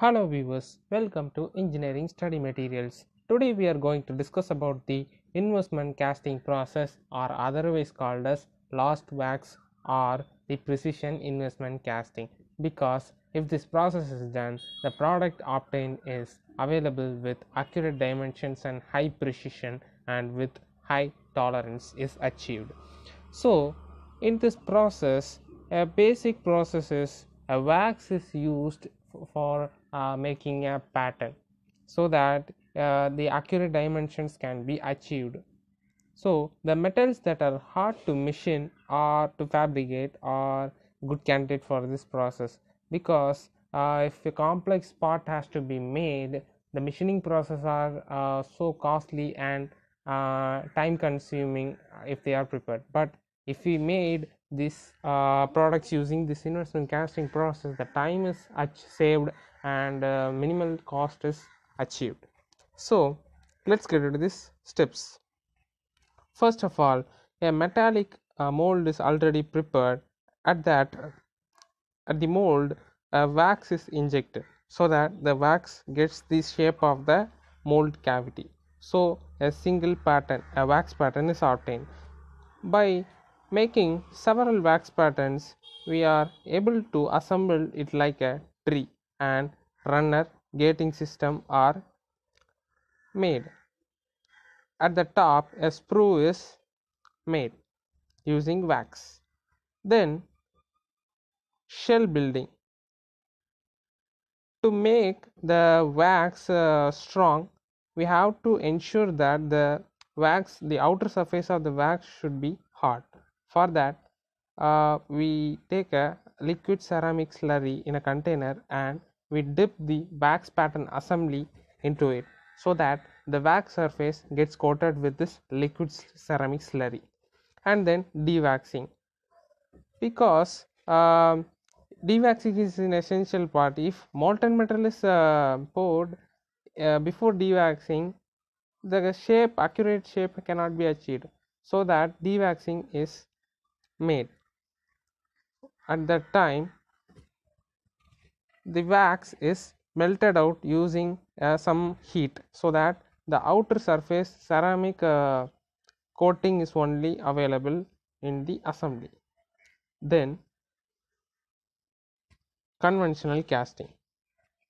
Hello viewers, welcome to Engineering Study Materials. Today we are going to discuss about the investment casting process, or otherwise called as lost wax or the precision investment casting, because if this process is done, the product obtained is available with accurate dimensions and high precision and with high tolerance is achieved. So in this process, a basic process is a wax is used for making a pattern so that the accurate dimensions can be achieved. So the metals that are hard to machine or to fabricate are good candidate for this process, because if a complex part has to be made, the machining process are so costly and time consuming if they are prepared. But if we made these products using this investment casting process, the time is saved and minimal cost is achieved. So let's get into these steps. First of all, a metallic mold is already prepared. At the mold, wax is injected so that the wax gets the shape of the mold cavity. So a single pattern, a wax pattern, is obtained. By making several wax patterns, we are able to assemble it like a tree, and runner gating system are made. At the top, a sprue is made using wax. Then shell building. To make the wax strong, we have to ensure that the outer surface of the wax should be hard. For that, we take a liquid ceramic slurry in a container and we dip the wax pattern assembly into it so that the wax surface gets coated with this liquid ceramic slurry, and then dewaxing. Because dewaxing is an essential part. If molten metal is poured before dewaxing, the accurate shape cannot be achieved, so that dewaxing is made. At that time, the wax is melted out using some heat, so that the outer surface ceramic coating is only available in the assembly. Then conventional casting.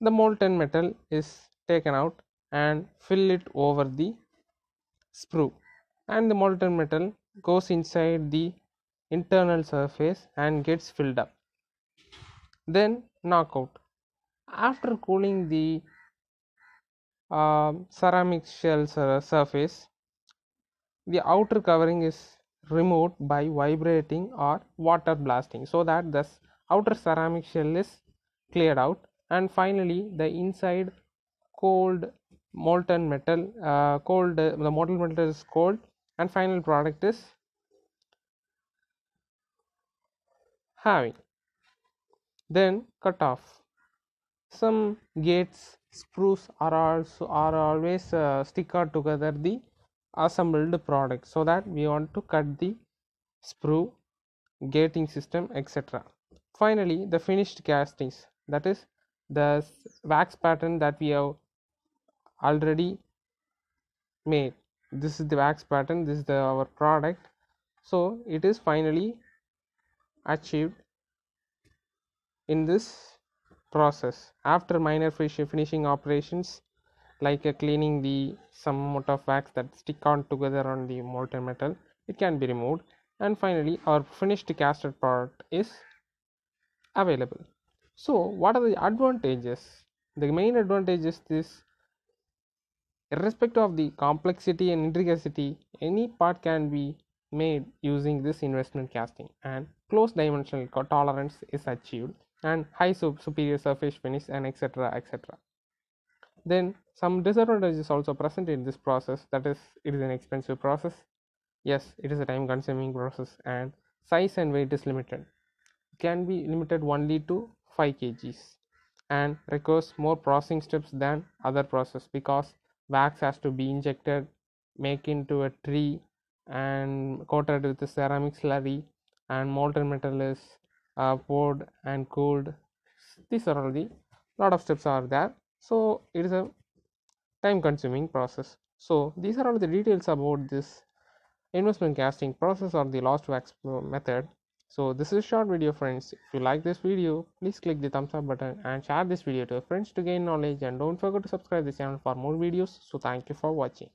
The molten metal is taken out and fill it over the sprue, and the molten metal goes inside the internal surface and gets filled up. Then knockout. After cooling the ceramic shell surface, the outer covering is removed by vibrating or water blasting, so that the outer ceramic shell is cleared out, and finally the inside the molten metal is cold, and final product is having. Then cut off. Some gates, sprues are always stickered together the assembled product, so that we want to cut the sprue, gating system, etc. Finally, the finished castings, that is the wax pattern that we have already made. This is the wax pattern, this is our product. So it is finally achieved in this process after minor finishing operations, like cleaning the some amount of wax that stick on together on the molten metal. It can be removed, and finally our finished casted product is available. So what are the advantages? The main advantage is this: irrespective of the complexity and intricacy, any part can be made using this investment casting, and close dimensional tolerance is achieved, and high superior surface finish, and etc. etc. Then some disadvantages also present in this process, that is, it is an expensive process. Yes, it is a time consuming process, and size and weight is limited. It can be limited only to 5 kg, and requires more processing steps than other process, because wax has to be injected, make into a tree, and coated with the ceramic slurry, and molten metal is poured and cooled. These are all the lot of steps are there, so it is a time consuming process. So these are all the details about this investment casting process or the lost wax method. So this is a short video, friends. If you like this video, please click the thumbs up button and share this video to your friends to gain knowledge, and don't forget to subscribe to this channel for more videos. So thank you for watching.